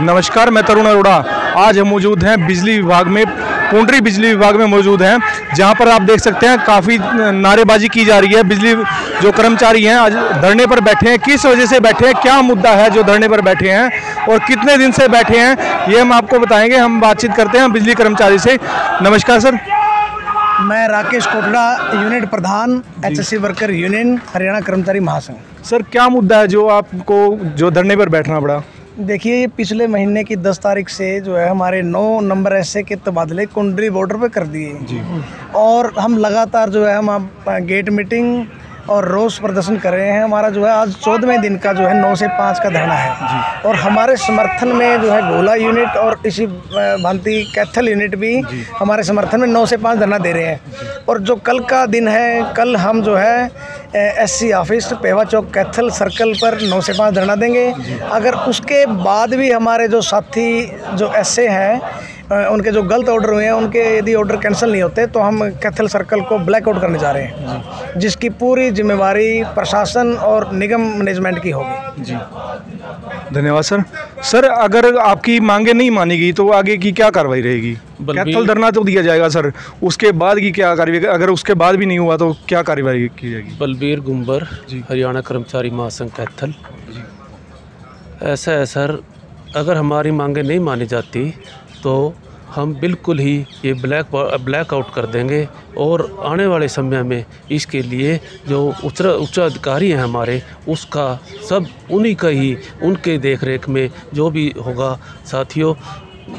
नमस्कार, मैं तरुण अरोड़ा। आज हम मौजूद हैं बिजली विभाग में, पुंडरी बिजली विभाग में मौजूद हैं, जहां पर आप देख सकते हैं काफ़ी नारेबाजी की जा रही है। बिजली जो कर्मचारी हैं आज धरने पर बैठे हैं, किस वजह से बैठे हैं, क्या मुद्दा है जो धरने पर बैठे हैं और कितने दिन से बैठे हैं, ये हम आपको बताएंगे। हम बातचीत करते हैं बिजली कर्मचारी से। नमस्कार सर, मैं राकेश कोपड़ा, यूनिट प्रधान, HSC वर्कर यूनियन, हरियाणा कर्मचारी महासंघ। सर, क्या मुद्दा है जो आपको जो धरने पर बैठना पड़ा? देखिए, ये पिछले महीने की 10 तारीख से जो है हमारे 9 नंबर एसए के तबादले कुंडली बॉर्डर पे कर दिए और हम लगातार जो है हम गेट मीटिंग और रोष प्रदर्शन कर रहे हैं। हमारा जो है आज 14वें दिन का जो है 9 से 5 का धरना है और हमारे समर्थन में जो है गोला यूनिट और इसी भांति कैथल यूनिट भी हमारे समर्थन में 9 से 5 धरना दे रहे हैं। और जो कल का दिन है, कल हम जो है SC ऑफिस पेवा चौक कैथल सर्कल पर 9 से 5 धरना देंगे। अगर उसके बाद भी हमारे जो साथी जो SC हैं उनके जो गलत ऑर्डर हुए हैं, उनके यदि ऑर्डर कैंसिल नहीं होते तो हम कैथल सर्कल को ब्लैकआउट करने जा रहे हैं, जिसकी पूरी जिम्मेवारी प्रशासन और निगम मैनेजमेंट की होगी। जी, धन्यवाद सर। सर, अगर आपकी मांगे नहीं मानेगी तो आगे की क्या कार्रवाई रहेगी? कैथल धरना तो दिया जाएगा सर, उसके बाद की क्या कार्रवाई, अगर उसके बाद भी नहीं हुआ तो क्या कार्रवाई की जाएगी? बलबीर गुम्बर, हरियाणा कर्मचारी महासंघ कैथल। ऐसा है सर, अगर हमारी मांगे नहीं मानी जाती तो हम बिल्कुल ही ये ब्लैकआउट कर देंगे और आने वाले समय में इसके लिए जो उच्च अधिकारी हैं हमारे, उसका सब उन्हीं का ही, उनके देखरेख में जो भी होगा। साथियों,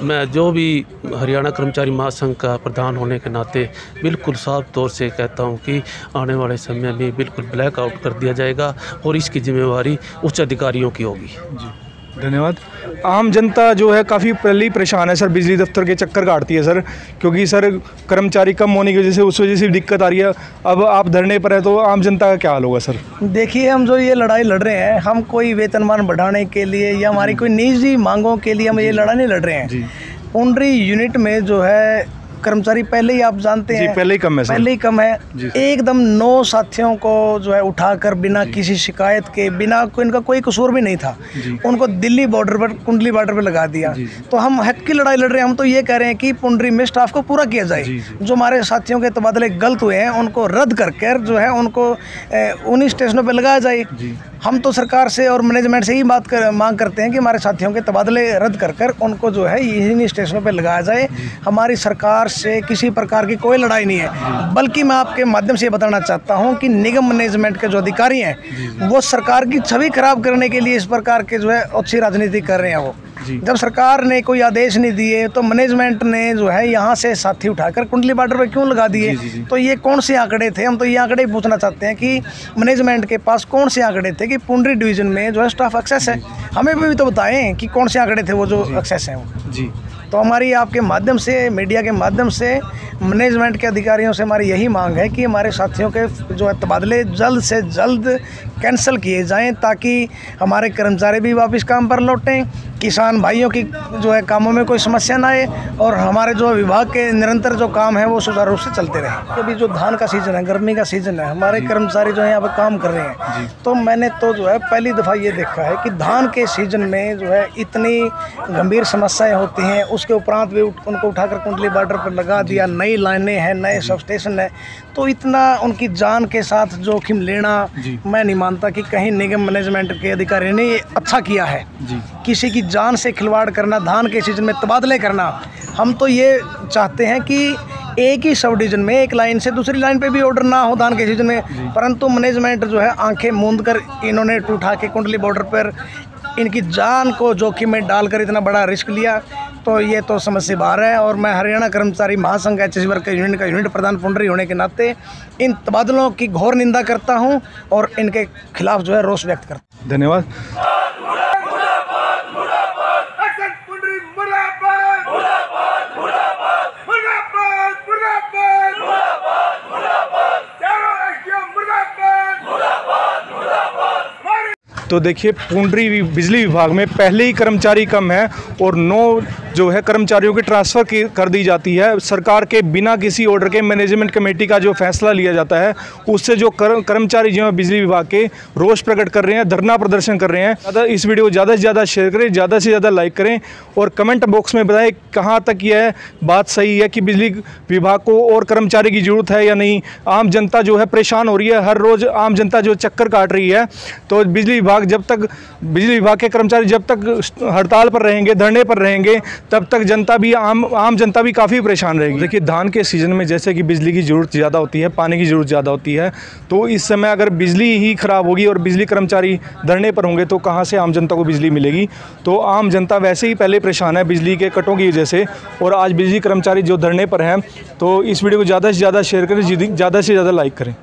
मैं जो भी हरियाणा कर्मचारी महासंघ का प्रधान होने के नाते बिल्कुल साफ तौर से कहता हूं कि आने वाले समय में बिल्कुल ब्लैकआउट कर दिया जाएगा और इसकी जिम्मेवारी उच्च अधिकारियों की होगी। धन्यवाद। आम जनता जो है काफ़ी पहले ही परेशान है सर, बिजली दफ्तर के चक्कर काटती है सर, क्योंकि सर कर्मचारी कम होने की वजह से उस वजह से दिक्कत आ रही है। अब आप धरने पर है तो आम जनता का क्या हाल होगा सर? देखिए, हम जो ये लड़ाई लड़ रहे हैं, हम कोई वेतनमान बढ़ाने के लिए या हमारी कोई निजी मांगों के लिए हम ये लड़ाई नहीं लड़ रहे हैं। पुंडरी यूनिट में जो है कर्मचारी पहले ही आप जानते हैं पहले ही कम है। एकदम 9 साथियों को जो है उठाकर बिना किसी शिकायत के, बिना इनका कोई कसूर भी नहीं था, उनको दिल्ली बॉर्डर पर, कुंडली बॉर्डर पर लगा दिया। तो हम हक की लड़ाई लड़ रहे हैं। हम तो ये कह रहे हैं कि पुंडरी में स्टाफ को पूरा किया जाए। जो हमारे साथियों के तबादले गलत हुए हैं उनको रद्द करके जो है उनको उन्हीं स्टेशनों पर लगाया जाए। हम तो सरकार से और मैनेजमेंट से ही मांग करते हैं कि हमारे साथियों के तबादले रद्द कर उनको जो है इन्हीं स्टेशनों पर लगाया जाए। हमारी सरकार से किसी प्रकार की कोई लड़ाई नहीं है, बल्कि मैं आपके माध्यम से बताना चाहता हूं कि निगम मैनेजमेंट के जो अधिकारी हैं वो सरकार की छवि खराब करने के लिए इस प्रकार के जो है अच्छी राजनीति कर रहे हैं। वो जब सरकार ने कोई आदेश नहीं दिए तो मैनेजमेंट ने जो है यहाँ से साथी उठाकर कुंडली बॉर्डर पर क्यों लगा दिए? तो ये कौन से आंकड़े थे? हम तो ये आंकड़े पूछना चाहते हैं कि मैनेजमेंट के पास कौन से आंकड़े थे कि पुंडरी डिवीजन में जो है स्टाफ एक्सेस है। हमें भी तो बताएं कि कौन से आंकड़े थे वो जो एक्सेस हैं। जी, तो हमारी आपके माध्यम से, मीडिया के माध्यम से, मैनेजमेंट के अधिकारियों से हमारी यही मांग है कि हमारे साथियों के जो है तबादले जल्द से जल्द कैंसिल किए जाएं, ताकि हमारे कर्मचारी भी वापस काम पर लौटें, किसान भाइयों की जो है कामों में कोई समस्या ना आए और हमारे जो विभाग के निरंतर जो काम है वो सुचारू रूप से चलते रहें। अभी जो धान का सीज़न है, गर्मी का सीज़न है, हमारे कर्मचारी जो है यहाँ पर काम कर रहे हैं, तो मैंने तो जो है पहली दफ़ा ये देखा है कि धान के सीज़न में जो है इतनी गंभीर समस्याएँ होती हैं, उसके उपरांत भी उनको उठाकर कुंडली बॉर्डर पर लगा दिया। नई लाइनें हैं, नए सब स्टेशन है, तो इतना उनकी जान के साथ जोखिम लेना मैं नहीं मानता कि कहीं निगम मैनेजमेंट के अधिकारी ने अच्छा किया है। किसी की जान से खिलवाड़ करना, धान के सीजन में तबादले करना, हम तो ये चाहते हैं कि एक ही सब डिवीजन में एक लाइन से दूसरी लाइन पे भी ऑर्डर ना हो धान के सीजन में, परंतु मैनेजमेंट जो है आंखें मूंद कर इन्होंने उठा के कुंडली बॉर्डर पर इनकी जान को जोखिम में डालकर इतना बड़ा रिस्क लिया, तो ये तो समझ से बाहर है। और मैं हरियाणा कर्मचारी महासंघ HSC वर्कर यूनियन का यूनिट प्रधान पुंडरी होने के नाते इन तबादलों की घोर निंदा करता हूं और इनके खिलाफ जो है रोष व्यक्त करता हूं। धन्यवाद। तो देखिए, पुंडरी बिजली विभाग में पहले ही कर्मचारी कम है और 9 जो है कर्मचारियों की ट्रांसफ़र कर दी जाती है। सरकार के बिना किसी ऑर्डर के मैनेजमेंट कमेटी का जो फैसला लिया जाता है उससे जो कर्मचारी जो है बिजली विभाग के रोष प्रकट कर रहे हैं, धरना प्रदर्शन कर रहे हैं। इस वीडियो को ज़्यादा से ज़्यादा शेयर करें, ज़्यादा से ज़्यादा लाइक करें और कमेंट बॉक्स में बताएं कहाँ तक यह बात सही है कि बिजली विभाग को और कर्मचारी की ज़रूरत है या नहीं। आम जनता जो है परेशान हो रही है, हर रोज़ आम जनता जो चक्कर काट रही है। तो बिजली विभाग के कर्मचारी जब तक हड़ताल पर रहेंगे, धरने पर रहेंगे, तब तक जनता भी आम जनता भी काफ़ी परेशान रहेगी। देखिए, धान के सीज़न में जैसे कि बिजली की ज़रूरत ज़्यादा होती है, पानी की ज़रूरत ज़्यादा होती है, तो इस समय अगर बिजली ही ख़राब होगी और बिजली कर्मचारी धरने पर होंगे तो कहाँ से आम जनता को बिजली मिलेगी। तो आम जनता वैसे ही पहले परेशान है बिजली के कटों की वजह से, और आज बिजली कर्मचारी जो धरने पर हैं। तो इस वीडियो को ज़्यादा से ज़्यादा शेयर करें, ज़्यादा से ज़्यादा लाइक करें।